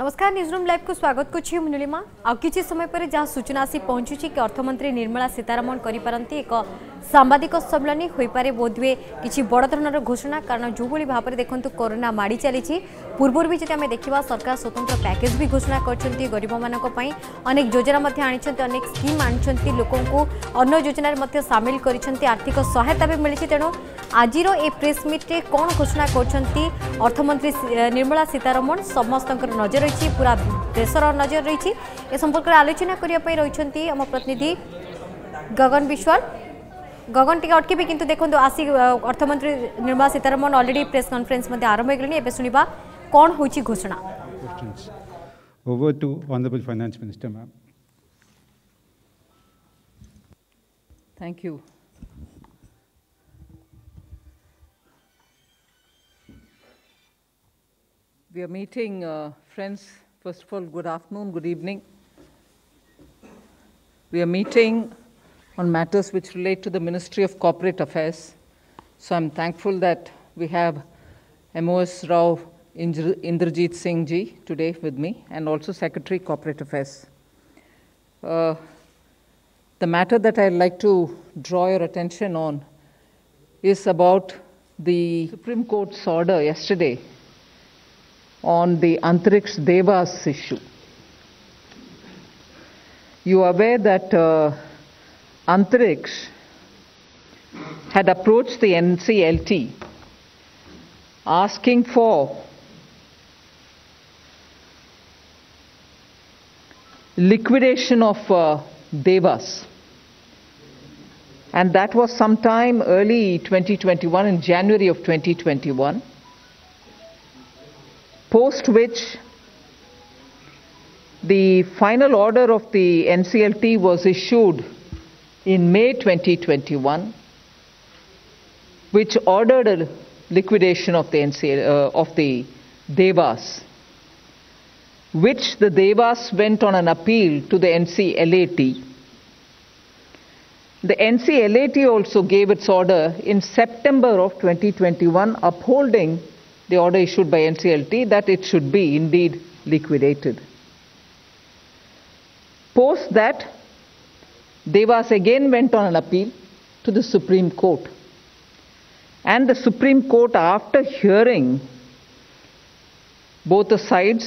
नमस्कार newsroom live को स्वागत कुछ मुनुलिमा आ कि समय पर जहाँ सूचना आसी पहुंचुछि कि अर्थमंत्री निर्मला सीतारमण करिपारंती एक सांबादिक सम्मेलन हो पारे बोधवे किसी बड़ धरणर घोषणा कारण जो भाव में देखो कोरोना माड़ी चली पूर्वर भी जब आम देखा सरकार स्वतंत्र पैकेज भी घोषणा कर गरीब मानी अनेक योजना अनेक स्कीम आनी लोक अन्न योजन सामिल कर आर्थिक सहायता भी मिली तेणु आज ये प्रेस मिट्रे कौन घोषणा कर अर्थमंत्री निर्मला सीतारमण समस्त नजर रही पूरा देशर नजर रही ए संपर्क आलोचना करने रही आम प्रतिनिधि गगन विश्वाल गगन टी अटकबी किंतु देखो आसी अर्थमंत्री Nirmala Sitharaman already press conference में आरंभ हो सुनिबा कौन हो घोषणा over to honourable finance minister ma'am thank you we are meeting friends first of all good afternoon good evening we are meeting on matters which relate to the Ministry of Corporate Affairs. So I'm thankful that we have MOS Rao Indrajit Singh Ji today with me and also Secretary Corporate Affairs. The matter that I'd like to draw your attention on is about the Supreme Court's order yesterday on the Antrix Devas issue. You are aware that Antrix had approached the NCLT asking for liquidation of Devas, and that was sometime early 2021, in January of 2021, post which the final order of the NCLT was issued in May 2021, which ordered a liquidation of the Devas, which the Devas went on an appeal to the NCLAT. The NCLAT also gave its order in September of 2021, upholding the order issued by NCLT that it should be indeed liquidated. Post that, Devas again went on an appeal to the Supreme Court. And the Supreme Court, after hearing both the sides,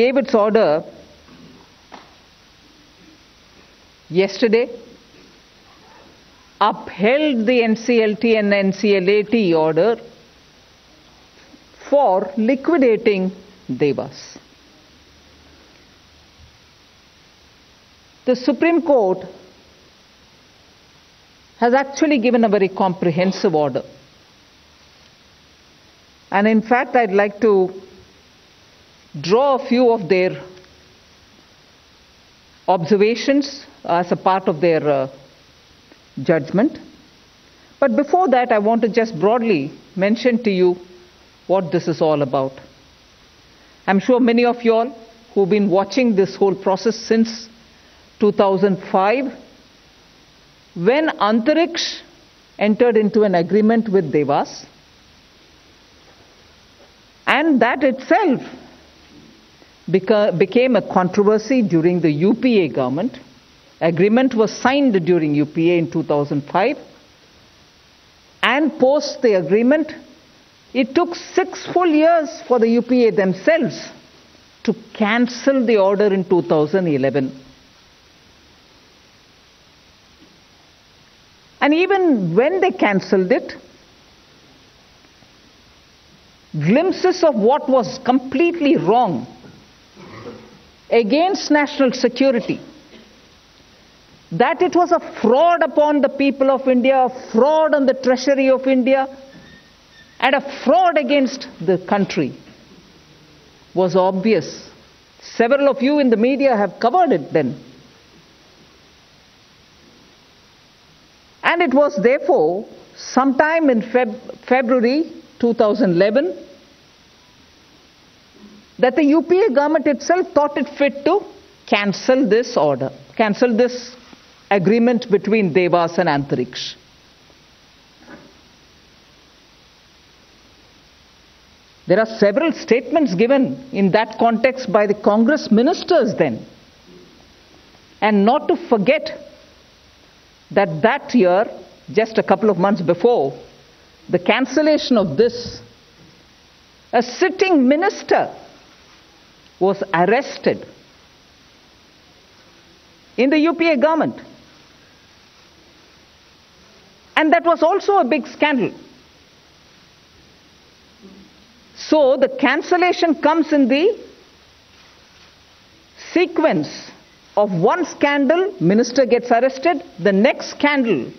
gave its order yesterday, upheld the NCLT and NCLAT order for liquidating Devas. The Supreme Court has actually given a very comprehensive order. And in fact, I'd like to draw a few of their observations as a part of their judgment. But before that, I want to just broadly mention to you what this is all about. I'm sure many of you all who've been watching this whole process since 2005, when Antrix entered into an agreement with Devas, and that itself became a controversy during the UPA government. Agreement was signed during UPA in 2005, and post the agreement, it took 6 full years for the UPA themselves to cancel the order in 2011. And even when they cancelled it, glimpses of what was completely wrong against national security, that it was a fraud upon the people of India, a fraud on the treasury of India, and a fraud against the country, was obvious. Several of you in the media have covered it then. And it was therefore sometime in February 2011 that the UPA government itself thought it fit to cancel this order, cancel this agreement between Devas and Antrix. There are several statements given in that context by the Congress ministers then. And not to forget that that year, just a couple of months before, the cancellation of this, a sitting minister was arrested in the UPA government. And that was also a big scandal. So the cancellation comes in the sequence of one scandal, minister gets arrested, the next scandal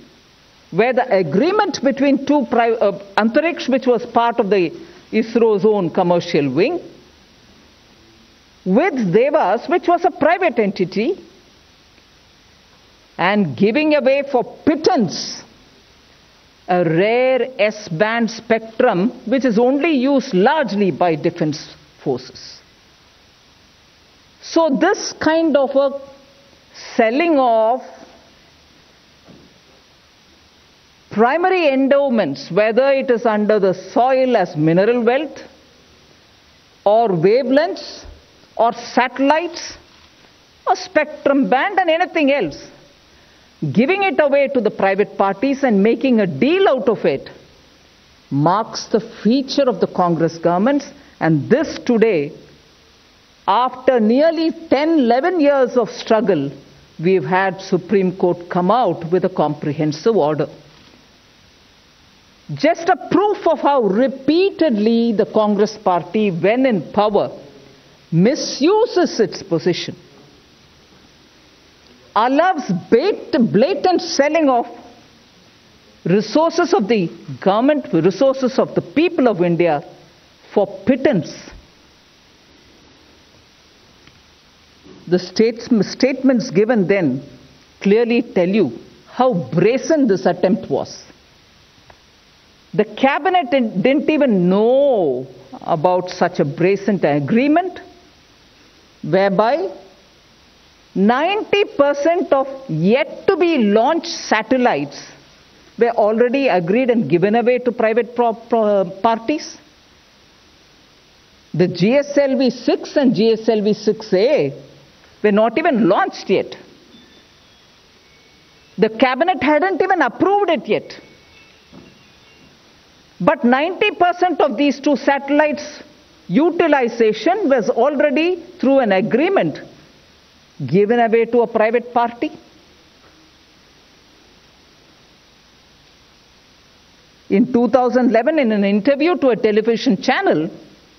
where the agreement between two private, Antrix, which was part of the ISRO's own commercial wing, with Devas, which was a private entity, and giving away for pittance a rare S-band spectrum which is only used largely by defense forces. So this kind of a selling of primary endowments, whether it is under the soil as mineral wealth or wavelengths or satellites or spectrum band and anything else, giving it away to the private parties and making a deal out of it marks the feature of the Congress governments. And this today, after nearly 10-11 years of struggle, we've had Supreme Court come out with a comprehensive order. Just a proof of how repeatedly the Congress party, when in power, misuses its position, allows blatant selling of resources of the government, resources of the people of India for pittance. The statements given then clearly tell you how brazen this attempt was. The cabinet didn't even know about such a brazen agreement whereby 90% of yet-to-be-launched satellites were already agreed and given away to private parties. The GSLV 6 and GSLV 6A were not even launched yet. The cabinet hadn't even approved it yet. But 90% of these two satellites' utilization was already, through an agreement, given away to a private party. In 2011, in an interview to a television channel,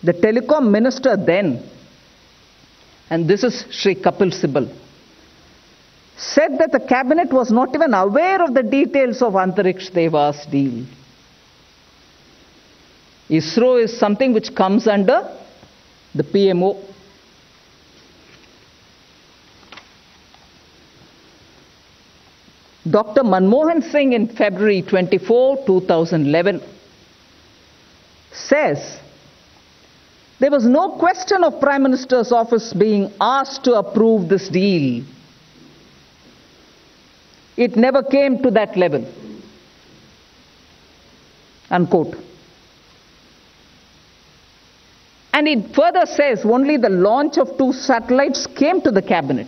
the telecom minister then, and this is Shri Kapil Sibal, said that the cabinet was not even aware of the details of Antariksh Devas deal. ISRO is something which comes under the PMO. Dr. Manmohan Singh in February 24, 2011 says, there was no question of Prime Minister's office being asked to approve this deal. It never came to that level. Unquote. And it further says only the launch of two satellites came to the cabinet.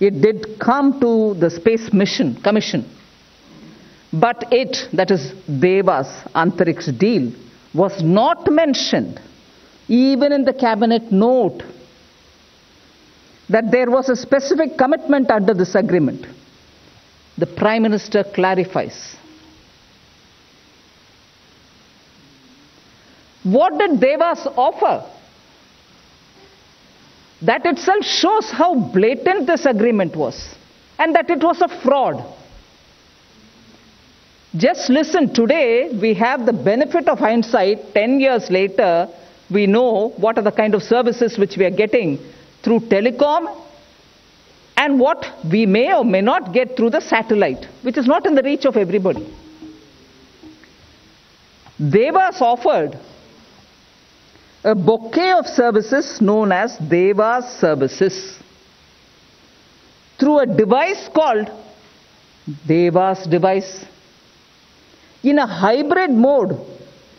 It did come to the Space Mission Commission, but it, that is Devas, Antariksh deal, was not mentioned even in the cabinet note that there was a specific commitment under this agreement. The Prime Minister clarifies. What did Devas offer? That itself shows how blatant this agreement was and that it was a fraud. Just listen, today we have the benefit of hindsight. 10 years later, we know what are the kind of services which we are getting through telecom and what we may or may not get through the satellite, which is not in the reach of everybody. Devas offered a bouquet of services known as Devas services through a device called Devas device in a hybrid mode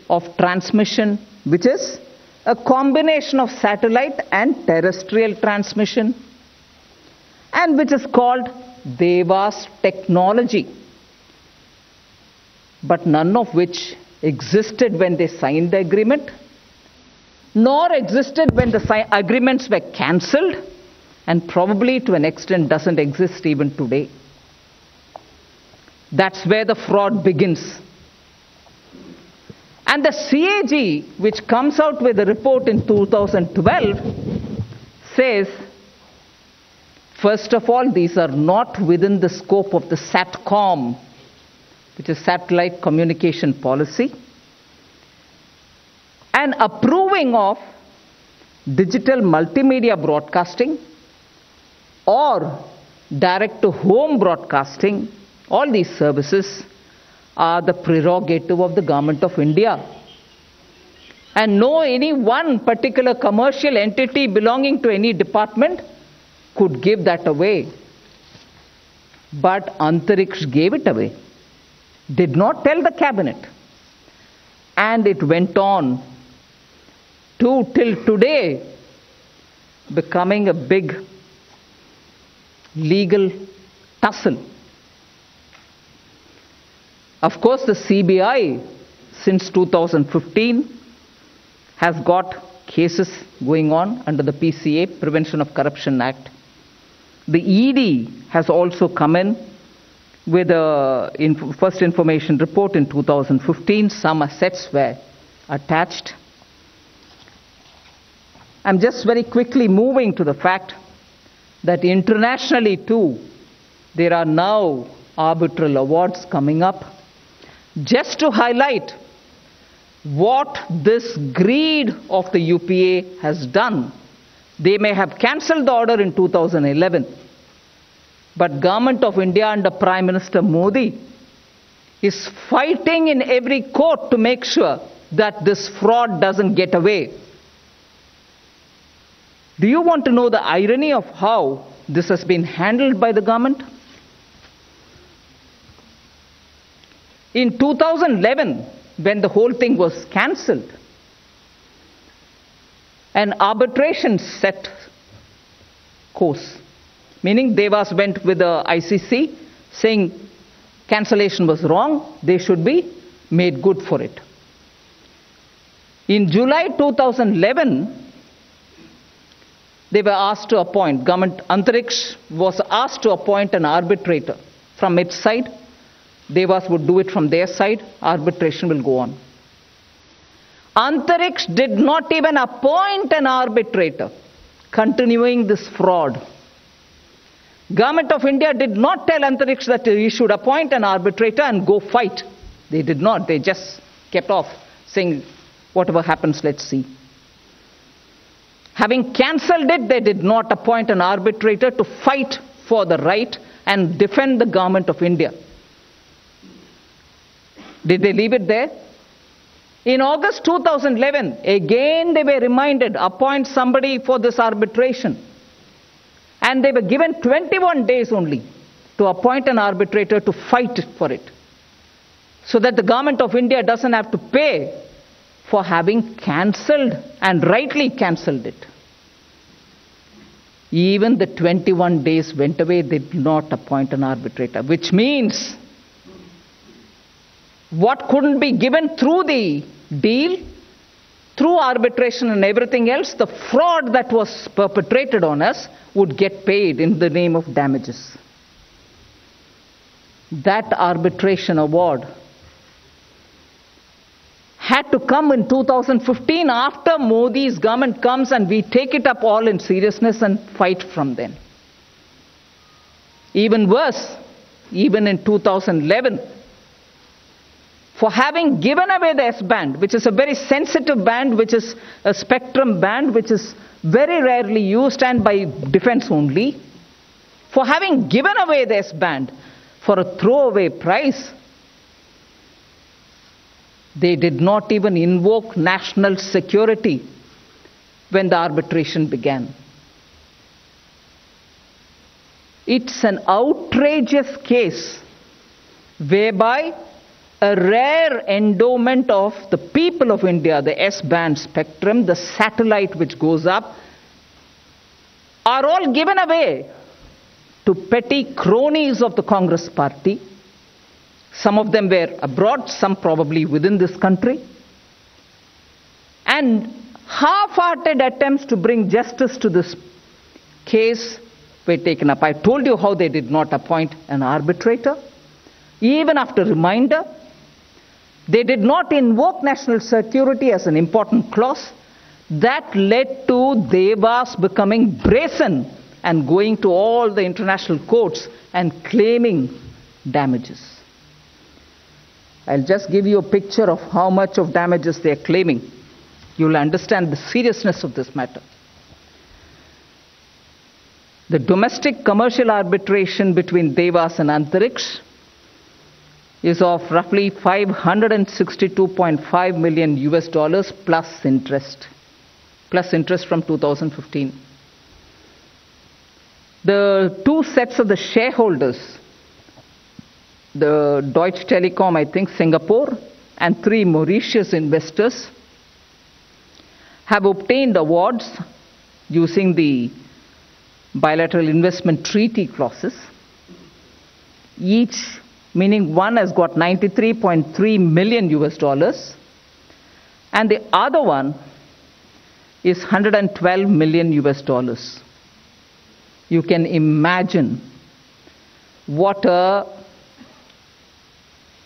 of transmission, which is a combination of satellite and terrestrial transmission, and which is called Devas technology, but none of which existed when they signed the agreement, nor existed when the agreements were cancelled, and probably to an extent doesn't exist even today. That's where the fraud begins. And the CAG, which comes out with a report in 2012, says, first of all, these are not within the scope of the SATCOM, which is Satellite Communication Policy, and approving of digital multimedia broadcasting or direct-to-home broadcasting, all these services are the prerogative of the Government of India. And no any one particular commercial entity belonging to any department could give that away. But Antrix gave it away, did not tell the cabinet. And it went on to till today becoming a big legal tussle. Of course, the CBI, since 2015, has got cases going on under the PCA, Prevention of Corruption Act. The ED has also come in with a first information report in 2015. Some assets were attached. I'm just very quickly moving to the fact that internationally too, there are now arbitral awards coming up, just to highlight what this greed of the UPA has done. They may have cancelled the order in 2011, but Government of India under Prime Minister Modi is fighting in every court to make sure that this fraud doesn't get away. Do you want to know the irony of how this has been handled by the government? In 2011, when the whole thing was cancelled, an arbitration set course, meaning Devas went with the ICC saying cancellation was wrong, they should be made good for it. In July 2011, they were asked to appoint, Government Antrix was asked to appoint an arbitrator from its side. Devas would do it from their side, arbitration will go on. Antrix did not even appoint an arbitrator, continuing this fraud. Government of India did not tell Antrix that he should appoint an arbitrator and go fight. They did not, they just kept off saying, whatever happens, let's see. Having cancelled it, they did not appoint an arbitrator to fight for the right and defend the Government of India. Did they leave it there? In August 2011, again they were reminded, appoint somebody for this arbitration. And they were given 21 days only to appoint an arbitrator to fight for it, so that the Government of India doesn't have to pay for having cancelled, and rightly cancelled it. Even the 21 days went away, they did not appoint an arbitrator, which means what couldn't be given through the deal, through arbitration and everything else, the fraud that was perpetrated on us would get paid in the name of damages. That arbitration award had to come in 2015 after Modi's government comes and we take it up all in seriousness and fight from then. Even worse, even in 2011, for having given away the S-band, which is a very sensitive band, which is a spectrum band, which is very rarely used and by defense only, for having given away the S-band for a throwaway price, they did not even invoke national security when the arbitration began. It's an outrageous case whereby a rare endowment of the people of India, the S-band spectrum, the satellite which goes up, are all given away to petty cronies of the Congress party. Some of them were abroad, some probably within this country. And half-hearted attempts to bring justice to this case were taken up. I told you how they did not appoint an arbitrator. Even after reminder, they did not invoke national security as an important clause. That led to Devas becoming brazen and going to all the international courts and claiming damages. I'll just give you a picture of how much of damages they are claiming. You'll understand the seriousness of this matter. The domestic commercial arbitration between Devas and Antrix is of roughly $562.5 million plus interest from 2015. The two sets of the shareholders, the Deutsche Telekom, I think, Singapore, and three Mauritius investors, have obtained awards using the bilateral investment treaty clauses, each meaning one has got $93.3 million, and the other one is $112 million. You can imagine what a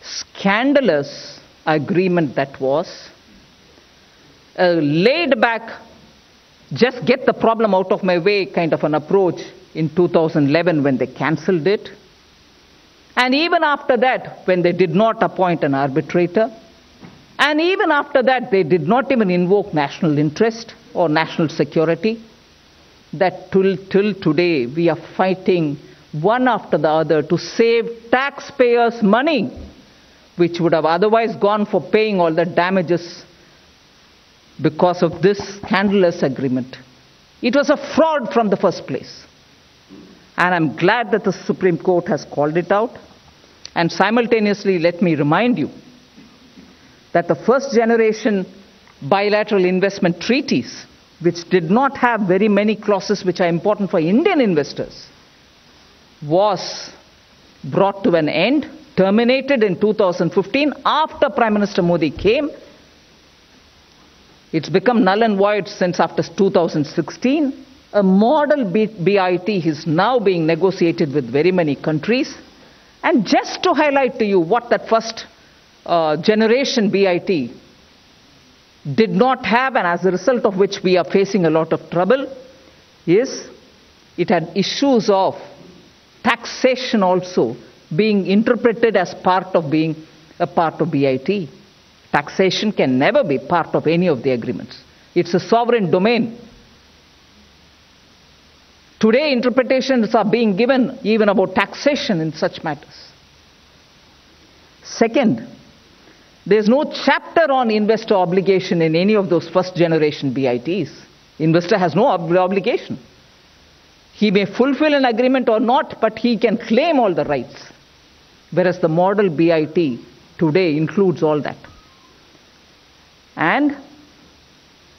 scandalous agreement that was. A laid back, just get the problem out of my way kind of an approach in 2011 when they cancelled it. And even after that, when they did not appoint an arbitrator, and even after that, they did not even invoke national interest or national security, that till today, we are fighting one after the other to save taxpayers' money, which would have otherwise gone for paying all the damages because of this scandalous agreement. It was a fraud from the first place. And I'm glad that the Supreme Court has called it out. And simultaneously, let me remind you that the first generation bilateral investment treaties, which did not have very many clauses which are important for Indian investors, was brought to an end, terminated in 2015 after Prime Minister Modi came. It's become null and void since after 2016. A model BIT is now being negotiated with very many countries. And just to highlight to you what that first generation BIT did not have, and as a result of which we are facing a lot of trouble, is it had issues of taxation also being interpreted as part of being a part of BIT. Taxation can never be part of any of the agreements. It's a sovereign domain. Today, interpretations are being given even about taxation in such matters. Second, there's no chapter on investor obligation in any of those first-generation BITs. Investor has no obligation. He may fulfill an agreement or not, but he can claim all the rights. Whereas the model BIT today includes all that. And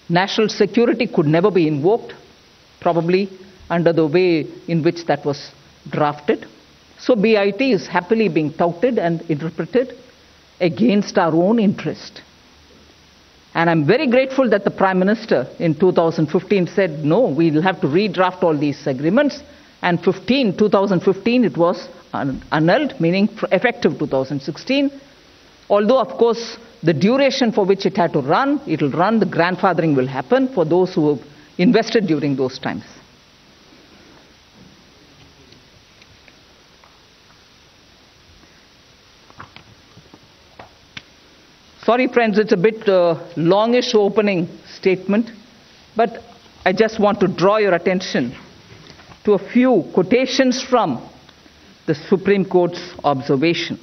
national security could never be invoked, probably under the way in which that was drafted. So BIT is happily being touted and interpreted against our own interest. And I'm very grateful that the Prime Minister in 2015 said, no, we'll have to redraft all these agreements. And 2015, it was annulled, meaning effective 2016. Although, of course, the duration for which it had to run, it'll run, the grandfathering will happen for those who have invested during those times. Sorry friends, it's a bit longish opening statement, but I just want to draw your attention to a few quotations from the Supreme Court's observation.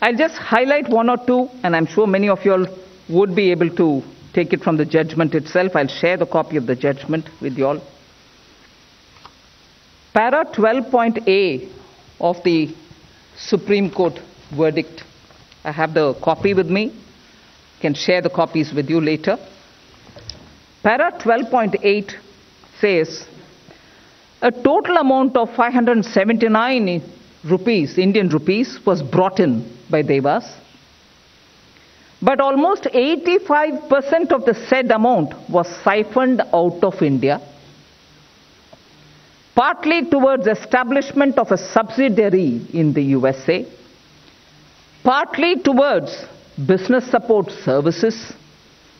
I'll just highlight one or two, and I'm sure many of you all would be able to take it from the judgment itself. I'll share the copy of the judgment with you all. Para 12.A of the Supreme Court verdict. I have the copy with me. Can share the copies with you later. Para 12.8 says a total amount of 579 rupees, Indian rupees, was brought in by Devas, but almost 85% of the said amount was siphoned out of India, partly towards establishment of a subsidiary in the USA, partly towards business support services,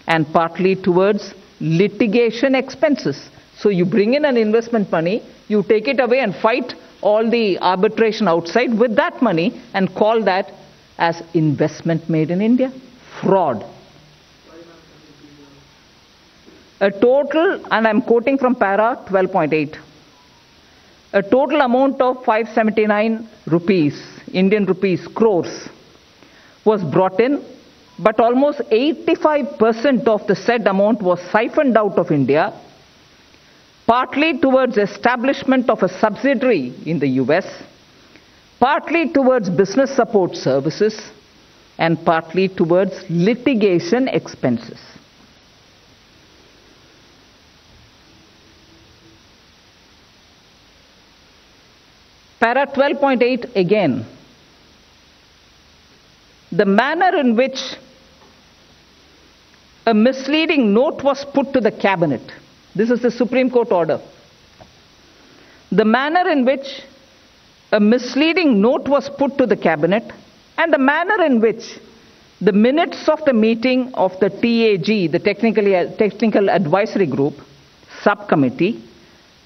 and partly towards litigation expenses. So you bring in an investment money, you take it away and fight all the arbitration outside with that money and call that as investment made in India. Fraud. A total, and I'm quoting from para 12.8, a total amount of 579 rupees, Indian rupees, crores, was brought in, but almost 85% of the said amount was siphoned out of India, partly towards establishment of a subsidiary in the US, partly towards business support services, and partly towards litigation expenses. Para 12.8 again. The manner in which a misleading note was put to the cabinet. This is the Supreme Court order. The manner in which a misleading note was put to the cabinet and the manner in which the minutes of the meeting of the TAG, the Technical Advisory Group subcommittee,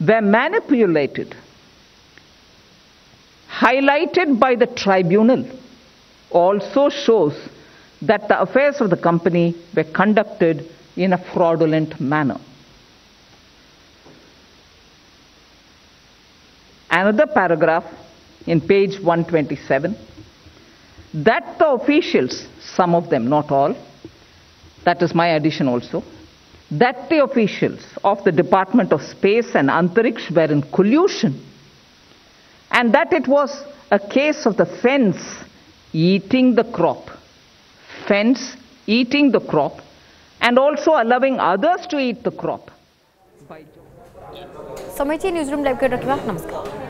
were manipulated, highlighted by the tribunal, also shows that the affairs of the company were conducted in a fraudulent manner. Another paragraph in page 127, that the officials, some of them, not all, that is my addition also, that the officials of the Department of Space and Antrix were in collusion and that it was a case of the fence eating the crop, and also allowing others to eat the crop. Samaiti newsroom live ke rakha. Namaskar.